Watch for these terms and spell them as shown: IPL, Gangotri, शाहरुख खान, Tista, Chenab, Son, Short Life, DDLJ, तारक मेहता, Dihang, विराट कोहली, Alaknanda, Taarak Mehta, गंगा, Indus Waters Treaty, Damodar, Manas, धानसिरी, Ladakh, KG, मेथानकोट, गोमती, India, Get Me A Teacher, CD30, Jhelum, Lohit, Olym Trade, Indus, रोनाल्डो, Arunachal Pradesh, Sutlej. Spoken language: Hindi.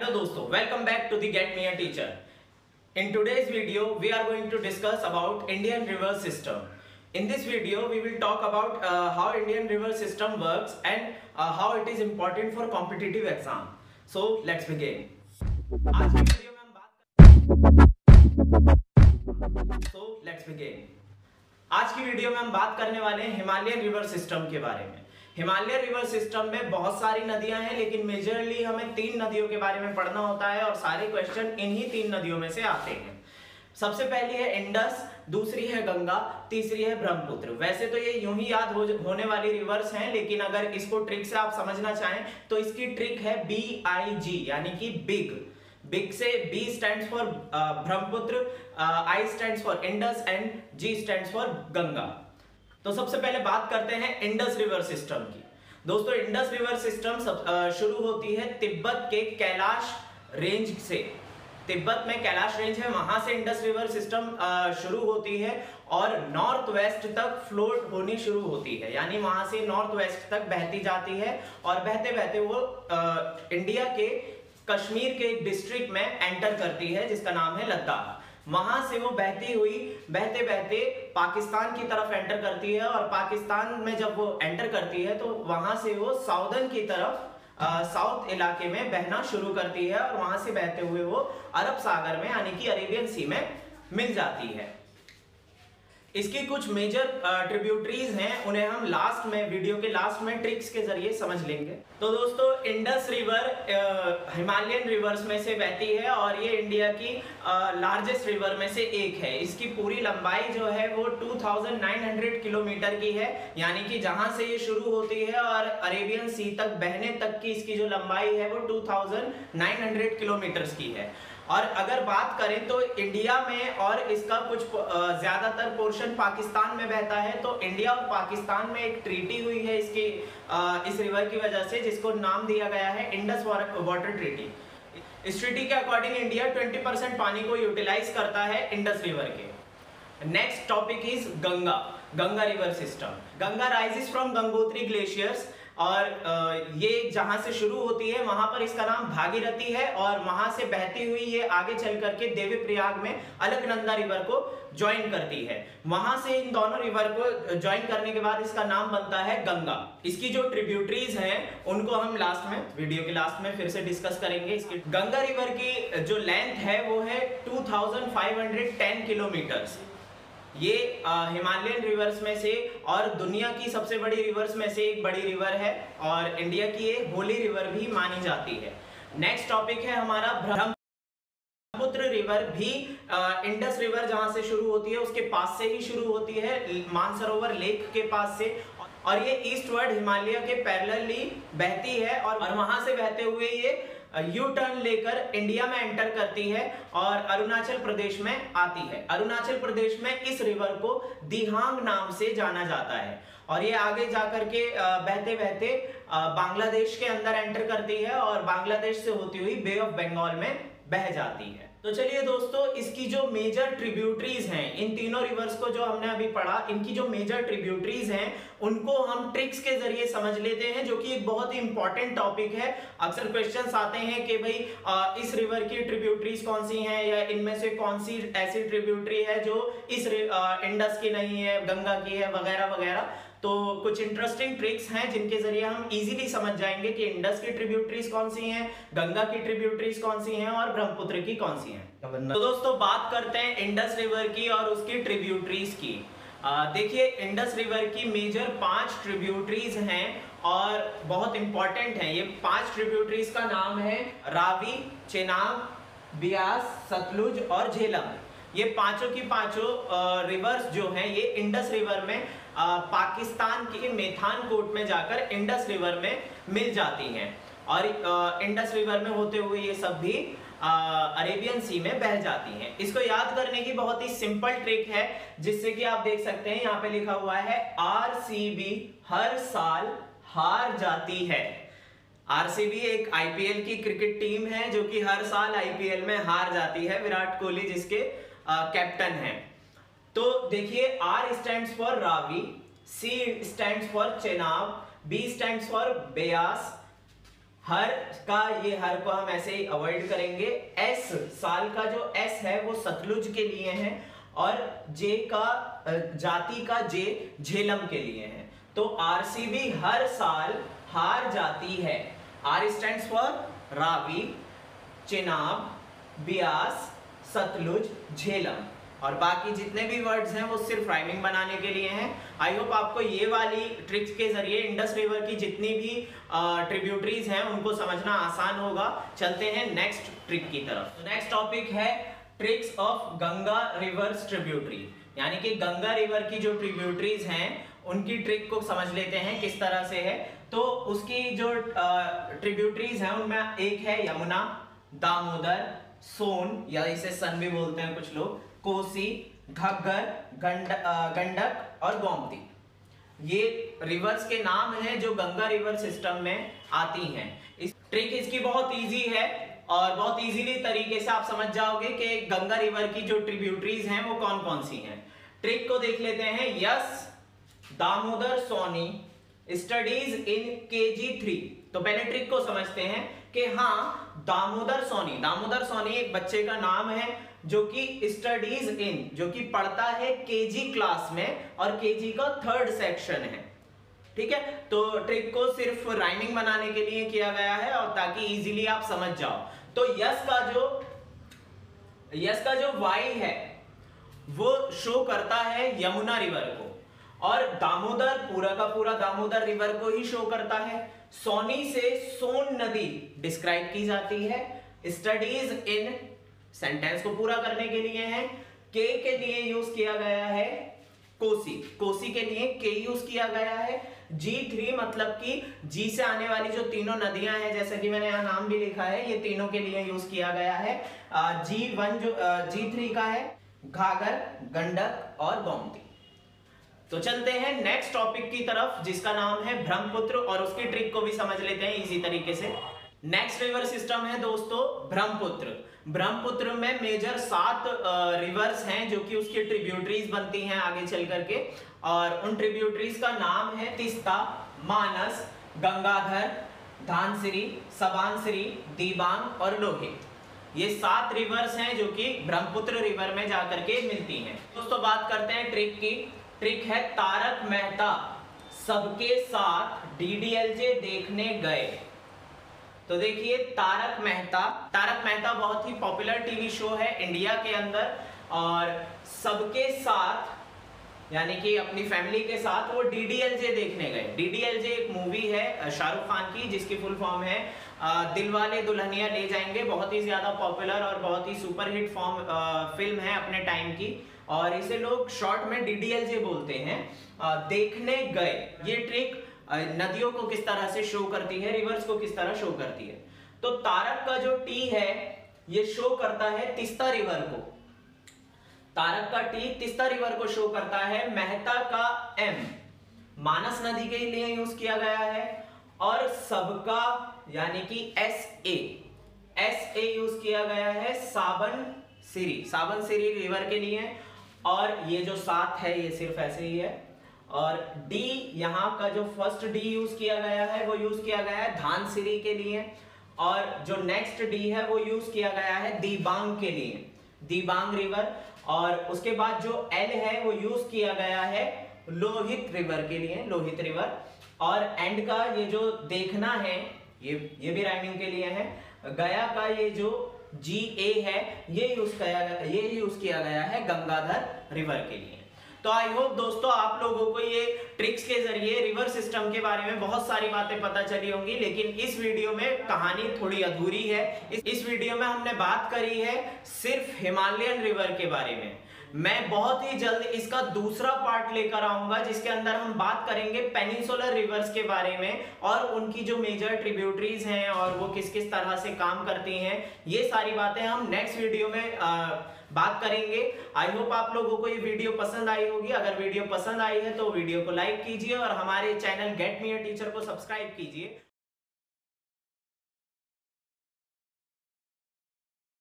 Hello दोस्तों, welcome back to the Get Me A Teacher. In today's video, we are going to discuss about Indian River System. In this video, we will talk about how Indian River System works and how it is important for competitive exam. So let's begin. आज की वीडियो में हम बात करने वाले हैं हिमालयन रिवर सिस्टम के बारे में। हिमालयन रिवर सिस्टम में बहुत सारी नदियां हैं, लेकिन मेजरली हमें तीन नदियों के बारे में पढ़ना होता है और सारे क्वेश्चन इन्हीं तीन नदियों में से आते हैं। सबसे पहली है इंडस, दूसरी है गंगा, तीसरी है ब्रह्मपुत्र। वैसे तो ये यूं ही याद होने वाली रिवर्स हैं, लेकिन अगर इसको ट्रिक से आप समझना चाहें तो इसकी ट्रिक है BIG, यानी कि बिग। बिग से B stands for Brahmaputra, I stands for Indus and G stands for गंगा। तो सबसे पहले बात करते हैं इंडस रिवर सिस्टम की। दोस्तों, इंडस रिवर सिस्टम शुरू होती है तिब्बत के कैलाश रेंज से। तिब्बत में कैलाश रेंज है, वहां से इंडस रिवर सिस्टम शुरू होती है और नॉर्थ वेस्ट तक फ्लोट होनी शुरू होती है, यानी वहां से नॉर्थ वेस्ट तक बहती जाती है और बहते बहते वो इंडिया के कश्मीर के एक डिस्ट्रिक्ट में एंटर करती है जिसका नाम है लद्दाख। वहां से वो बहते बहते पाकिस्तान की तरफ एंटर करती है और पाकिस्तान में जब वो एंटर करती है तो वहां से वो साउदर्न की तरफ साउथ इलाके में बहना शुरू करती है और वहां से बहते हुए वो अरब सागर में यानी कि अरेबियन सी में मिल जाती है। इसकी कुछ मेजर ट्रिब्यूटरीज हैं, उन्हें हम लास्ट में वीडियो के लास्ट में ट्रिक्स के जरिए समझ लेंगे। तो दोस्तों, इंडस रिवर हिमालयन रिवर्स में से बहती है और ये इंडिया की लार्जेस्ट रिवर में से एक है। इसकी पूरी लंबाई जो है वो 2900 किलोमीटर की है, यानी कि जहां से ये शुरू होती है और अरेबियन सी तक बहने तक की इसकी जो लंबाई है वो 2900 किलोमीटर्स की है। और अगर बात करें तो इंडिया में और इसका कुछ ज़्यादातर पोर्शन पाकिस्तान में बहता है, तो इंडिया और पाकिस्तान में एक ट्रीटी हुई है इसकी इस रिवर की वजह से, जिसको नाम दिया गया है इंडस वाटर ट्रीटी। इस ट्रीटी के अकॉर्डिंग इंडिया 20% पानी को यूटिलाइज करता है इंडस रिवर के। Next topic is गंगा, गंगा river system. गंगा rises from Gangotri glaciers और ये जहाँ से शुरू होती है वहाँ पर इसका नाम भागीरथी है और वहाँ से बहती हुई ये आगे चल करके देवप्रयाग में अलकनंदा रिवर को ज्वाइन करती है। वहाँ से इन दोनों रिवर को ज्वाइन करने के बाद इसका नाम बनता है गंगा। इसकी जो ट्रिब्यूटरीज हैं उनको हम लास्ट में वीडियो के लास्ट में फिर से डिस्कस करेंगे। इसकी गंगा रिवर की जो लेंथ है वो है 2510 किलोमीटर्स। ये हिमालयन रिवर्स में से और दुनिया की सबसे बड़ी रिवर्स में से एक बड़ी रिवर है और इंडिया की ये होली रिवर भी मानी जाती है। नेक्स्ट टॉपिक है हमारा ब्रह्मपुत्र रिवर, भी इंडस रिवर जहाँ से शुरू होती है उसके पास से ही शुरू होती है, मानसरोवर लेक के पास से, और ये ईस्टवर्ड हिमालय के पैरेलली बहती है और वहाँ से बहते हुए ये यू टर्न लेकर इंडिया में एंटर करती है और अरुणाचल प्रदेश में आती है। अरुणाचल प्रदेश में इस रिवर को दिहांग नाम से जाना जाता है और ये आगे जाकर के बहते बहते बांग्लादेश के अंदर एंटर करती है और बांग्लादेश से होती हुई बे ऑफ बंगाल में बह जाती है। तो चलिए दोस्तों, इसकी जो मेजर ट्रिब्यूटरीज हैं, इन तीनों रिवर्स को जो हमने अभी पढ़ा, इनकी जो मेजर ट्रिब्यूटरीज हैं उनको हम ट्रिक्स के जरिए समझ लेते हैं, जो कि एक बहुत ही इंपॉर्टेंट टॉपिक है। अक्सर क्वेश्चंस आते हैं कि भाई इस रिवर की ट्रिब्यूटरीज कौन सी हैं या इनमें से कौन सी ऐसी ट्रिब्यूटरी है जो इस इंडस की नहीं है, गंगा की है, वगैरह वगैरह। तो कुछ इंटरेस्टिंग ट्रिक्स हैं जिनके जरिए हम इजीली समझ जाएंगे कि इंडस की ट्रिब्यूटरीज कौन सी हैं, गंगा की ट्रिब्यूटरीज कौन सी हैं और ब्रह्मपुत्र की कौन सी हैं। तो दोस्तों, बात करते हैं इंडस रिवर की और उसकी ट्रिब्यूटरीज की। देखिए, इंडस रिवर की मेजर 5 ट्रिब्यूटरीज हैं और बहुत इंपॉर्टेंट हैं। ये 5 ट्रिब्यूटरीज का नाम है रावी, चेनाब, ब्यास, सतलुज और झेलम। ये पांचों की पांचों रिवर्स जो हैं ये इंडस रिवर में पाकिस्तान के मेथानकोट में जाकर इंडस रिवर में मिल जाती हैं और इंडस रिवर में होते हुए ये सब भी अरेबियन सी में बह जाती हैं। इसको याद करने की बहुत ही सिंपल ट्रिक है, जिससे कि आप देख सकते हैं यहाँ पे लिखा हुआ है RCB हर साल हार जाती है। RCB एक IPL की क्रिकेट टीम है जो कि हर साल IPL में हार जाती है, विराट कोहली जिसके कैप्टन हैं। तो देखिए, R stands for Ravi, C stands for Chenab, B stands for Beas, हर का ये हर को हम ऐसे ही अवॉइड करेंगे। एस साल का जो एस है वो सतलुज के लिए है और जे का जाति का जे झेलम के लिए है। तो आरसीबी हर साल हार जाती है। R stands for Ravi, Chenab, Beas, Sutlej, Jhelum और बाकी जितने भी वर्ड्स हैं वो सिर्फ राइमिंग बनाने के लिए हैं। आई होप आपको ये वाली ट्रिक्स के जरिए इंडस रिवर की जितनी भी ट्रिब्यूटरीज हैं उनको समझना आसान होगा। चलते हैं नेक्स्ट ट्रिक की तरफ। नेक्स्ट टॉपिक है tricks of गंगा rivers tributary, यानी कि गंगा रिवर की जो ट्रिब्यूटरीज हैं उनकी ट्रिक को समझ लेते हैं किस तरह से है। तो उसकी जो ट्रिब्यूटरीज हैं उनमें एक है यमुना, दामोदर, सोन या इसे सन भी बोलते हैं कुछ लोग, कोसी, घग्गर, गंडक और गोमती। ये रिवर्स के नाम हैं जो गंगा रिवर सिस्टम में आती हैं। इस ट्रिक इसकी बहुत इजी है और बहुत इजीली तरीके से आप समझ जाओगे कि गंगा रिवर की जो ट्रिब्यूटरीज हैं वो कौन कौन सी हैं। ट्रिक को देख लेते हैं। Yes, Damodar, Soni, studies in KG 3। तो पहले ट्रिक को समझते हैं कि हाँ, दामोदर सोनी, दामोदर सोनी एक बच्चे का नाम है जो कि स्टडीज इन, जो कि पढ़ता है KG क्लास में और KG का 3rd सेक्शन है। ठीक है, तो ट्रिक को सिर्फ राइमिंग बनाने के लिए किया गया है और ताकि इजीली आप समझ जाओ। तो यस का जो वाई है वो शो करता है यमुना रिवर को और दामोदर पूरा का पूरा दामोदर रिवर को ही शो करता है। सोनी से सोन नदी डिस्क्राइब की जाती है। स्टडीज इन सेंटेंस को पूरा करने के लिए है। के लिए यूज किया गया है कोसी, कोसी के लिए के यूज किया गया है। G 3 मतलब कि जी से आने वाली जो तीनों नदियां हैं, जैसे कि मैंने यहाँ नाम भी लिखा है, ये तीनों के लिए यूज किया गया है। G 1 जो G 3 का है, घाघर, गंडक और गोमती। तो चलते हैं नेक्स्ट टॉपिक की तरफ जिसका नाम है ब्रह्मपुत्र और उसकी ट्रिक को भी समझ लेते हैं इसी तरीके से। नेक्स्ट रिवर सिस्टम है दोस्तों ब्रह्मपुत्र। ब्रह्मपुत्र में मेजर 7 रिवर्स हैं जो कि उसकी ट्रिब्यूटरीज बनती हैं आगे चल करके और उन ट्रिब्यूटरीज का नाम है तिस्ता, मानस, गंगाधर, धानसिरी, सबानसिरी, दीबांग और लोहित। ये 7 रिवर्स हैं जो कि ब्रह्मपुत्र रिवर में जाकर के मिलती हैं। दोस्तों बात करते हैं ट्रिक की। ट्रिक है तारक मेहता सबके साथ DDLJ देखने गए। तो देखिए तारक मेहता बहुत ही पॉपुलर टीवी शो है इंडिया के अंदर और सबके साथ यानी कि अपनी फैमिली के साथ वो DDLJ देखने गए। DDLJ एक मूवी है शाहरुख खान की जिसकी फुल फॉर्म है दिलवाले दुल्हनिया ले जाएंगे। बहुत ही ज़्यादा पॉपुलर और बहुत ही सुपरहिट फिल्म है अपने टाइम की और इसे लोग शॉर्ट में DDLJ बोलते हैं। देखने गए, ये ट्रिक नदियों को किस तरह से शो करती है, रिवर्स को किस तरह शो करती है। तो तारक का जो टी है ये शो करता है तिस्ता रिवर को। तारक का टी तिस्ता रिवर को शो करता है। मेहता का M मानस नदी के लिए यूज किया गया है और सबका यानी कि SA यूज किया गया है साबन सिरी रिवर के लिए और ये जो 7 है ये सिर्फ ऐसे ही है। और D यहाँ का जो फर्स्ट D यूज किया गया है वो यूज किया गया है धानसिरी के लिए और जो नेक्स्ट D है वो यूज किया गया है दीबांग के लिए, दीबांग रिवर। और उसके बाद जो L है वो यूज किया गया है लोहित रिवर के लिए, लोहित रिवर। और एंड का ये जो देखना है ये भी राइमिंग के लिए है। गया का ये जो GA है ये यूज किया गया है गंगाधर रिवर के लिए। तो आई होप दोस्तों आप लोगों को ये ट्रिक्स के जरिए रिवर सिस्टम के बारे में बहुत सारी बातें पता चली होंगी, लेकिन इस वीडियो में कहानी थोड़ी अधूरी है। इस वीडियो में हमने बात करी है सिर्फ हिमालयन रिवर के बारे में। मैं बहुत ही जल्द इसका दूसरा पार्ट लेकर आऊंगा जिसके अंदर हम बात करेंगे पेनिनसुलर रिवर्स के बारे में और उनकी जो मेजर ट्रिब्यूटरीज हैं और वो किस किस तरह से काम करती हैं, ये सारी बातें हम नेक्स्ट वीडियो में बात करेंगे। आई होप आप लोगों को ये वीडियो पसंद आई होगी। अगर वीडियो पसंद आई है तो वीडियो को लाइक कीजिए और हमारे channel get me a teacher को सब्सक्राइब कीजिए।